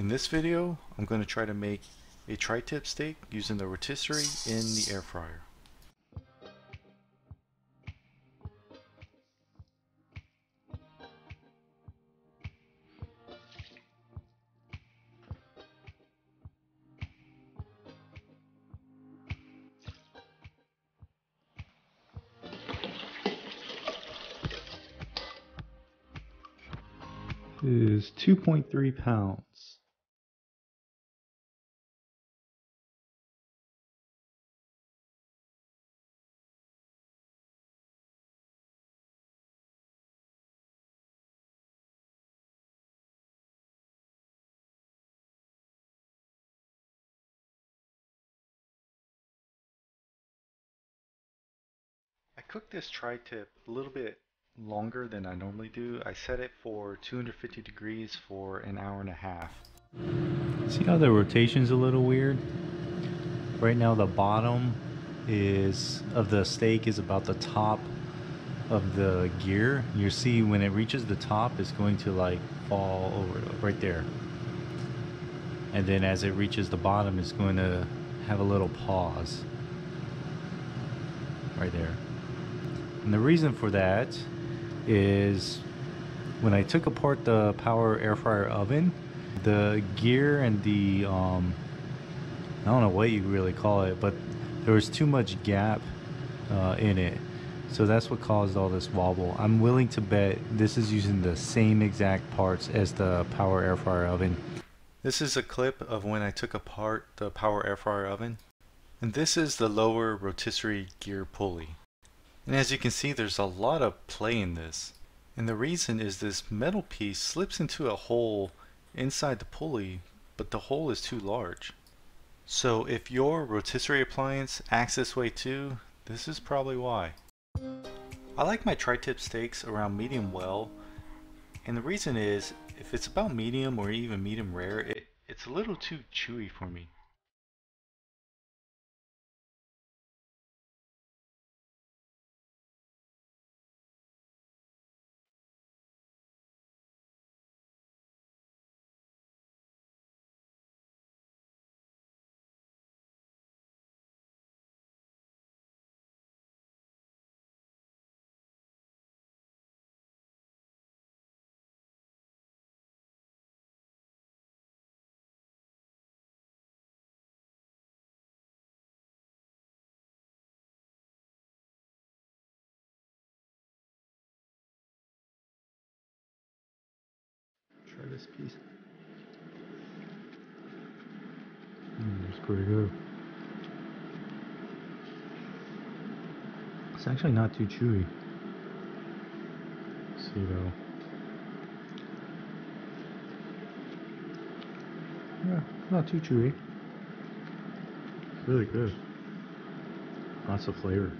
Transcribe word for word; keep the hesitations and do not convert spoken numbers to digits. In this video, I'm going to try to make a tri-tip steak using the rotisserie in the air fryer. Is two point three pounds. I cooked this tri-tip a little bit longer than I normally do. I set it for two hundred fifty degrees for an hour and a half. See how the rotation's a little weird? Right now the bottom is of the steak is about the top of the gear. You see when it reaches the top, it's going to like fall over right there. And then as it reaches the bottom, it's going to have a little pause right there. And the reason for that is when I took apart the Power Air Fryer Oven, the gear and the, um, I don't know what you really call it, but there was too much gap uh, in it. So that's what caused all this wobble. I'm willing to bet this is using the same exact parts as the Power Air Fryer Oven. This is a clip of when I took apart the Power Air Fryer Oven. And this is the lower rotisserie gear pulley. And as you can see, there's a lot of play in this. And the reason is this metal piece slips into a hole inside the pulley, but the hole is too large. So if your rotisserie appliance acts this way too, this is probably why. I like my tri-tip steaks around medium well. And the reason is, if it's about medium or even medium rare, it, it's a little too chewy for me. This piece. Mm, that's pretty good. It's actually not too chewy. Let's see though. Yeah, not too chewy. Really good. Lots of flavor.